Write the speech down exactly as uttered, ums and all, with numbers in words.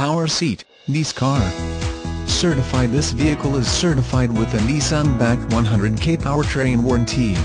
power seat, nice car. Certified. This vehicle is certified with a Nissan backed one hundred K powertrain warranty.